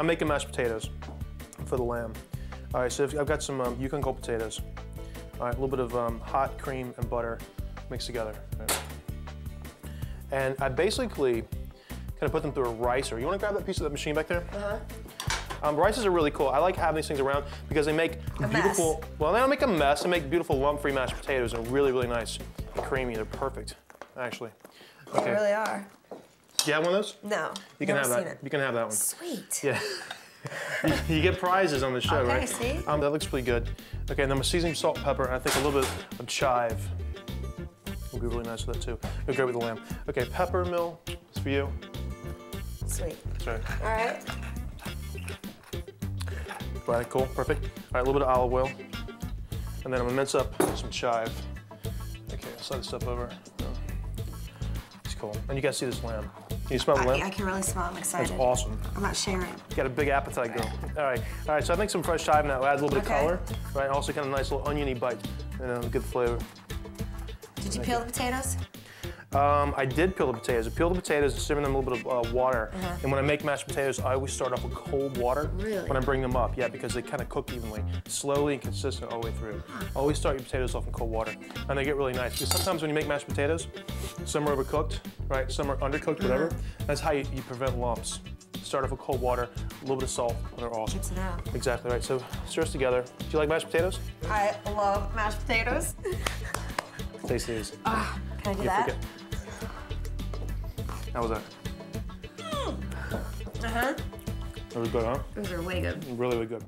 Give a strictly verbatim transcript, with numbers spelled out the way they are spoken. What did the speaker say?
I'm making mashed potatoes for the lamb. All right, so if, I've got some um, Yukon Gold potatoes. All right, a little bit of um, hot cream and butter mixed together. Right. And I basically kind of put them through a ricer. You want to grab that piece of that machine back there? Uh-huh. Um, rices are really cool. I like having these things around because they make a beautiful, mess. well, they don't make a mess. They make beautiful lump-free mashed potatoes. They're really, really nice and creamy. They're perfect, actually. Okay. They really are. Do you have one of those? No. You can have that. It. You can have that one. Sweet. Yeah. you, you get prizes on the show, okay, right? Okay, see? Um, that looks pretty good. Okay, and then we're seasoning salt, pepper, and I think a little bit of chive. It'll be really nice with that too. It'll go with the lamb. Okay, pepper mill. It's for you. Sweet. Sorry. All right. Right, cool, perfect. All right, a little bit of olive oil. And then I'm gonna mince up some chive. Okay, slide this stuff over. It's cool. And you guys see this lamb. Can you smell the I, lamb? I can really smell it. I'm excited. That's awesome. I'm not sharing. You got a big appetite, girl. All right, all right, so I think some fresh chive now adds a little bit okay. of color, right? Also kind of a nice little oniony bite and a good flavor. Did you peel the potatoes? Um, I did peel the potatoes. I peel the potatoes and simmer them a little bit of uh, water. Uh-huh. And when I make mashed potatoes, I always start off with cold water really? when I bring them up. Yeah, because they kind of cook evenly, slowly and consistent all the way through. Always start your potatoes off in cold water, and they get really nice. Because sometimes when you make mashed potatoes, some are overcooked, right? Some are undercooked, mm-hmm. whatever. That's how you, you prevent lumps. Start off with cold water, a little bit of salt, and they're awesome. It's now. Exactly right. So stir us together. Do you like mashed potatoes? I love mashed potatoes. Taste these. Uh, can I do you that? Forget. How was that? Mm. Uh-huh. That was good, huh? Those are way good. Really, really good.